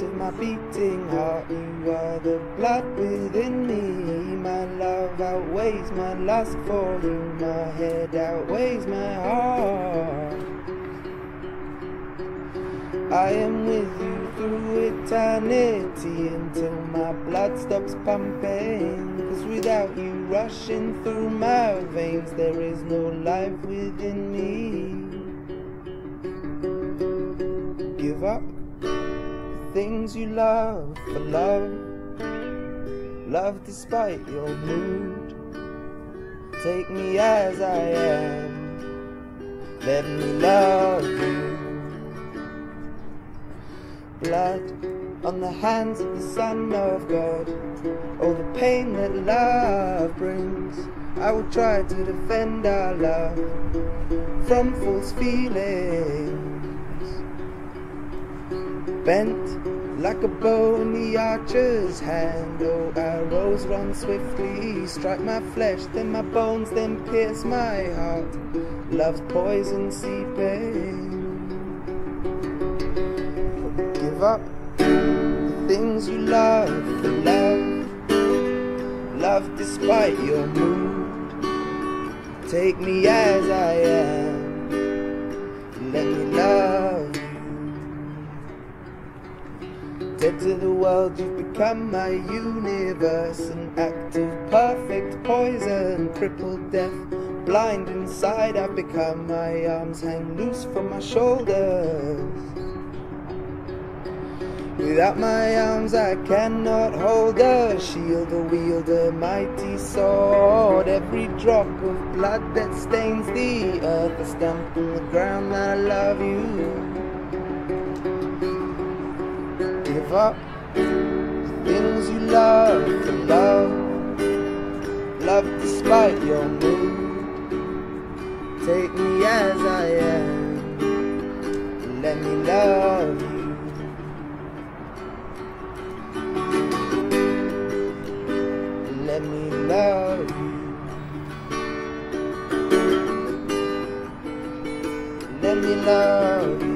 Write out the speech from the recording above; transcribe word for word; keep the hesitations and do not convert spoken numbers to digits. is my beating heart. You are the blood within me. My love outweighs my lust for you. My head outweighs my heart. I am with you through eternity until my blood stops pumping. Cause without you rushing through my veins, there is no life within me. Give up the things you love for love. Love despite your mood. Take me as I am. Let me love you. Blood on the hands of the Son of God. Oh, the pain that love brings. I will try to defend our love from false feelings. Bent like a bow in the archer's hand. Oh, arrows run swiftly, strike my flesh, then my bones, then pierce my heart. Love's poison seeping. Give up the things you love for love. Love despite your mood. Take me as I am. Let me love you. Dead to the world, you've become my universe. An act of perfect poison, crippled death. Blind inside, I've become. My arms hang loose from my shoulders. Without my arms I cannot hold a shield or wield a mighty sword. Every drop of blood that stains the earth, I stamp on the ground, I love you. Give up the things you love for love. Love despite your mood. Take me as I am. Let me love you. Let me love you. Let me love you.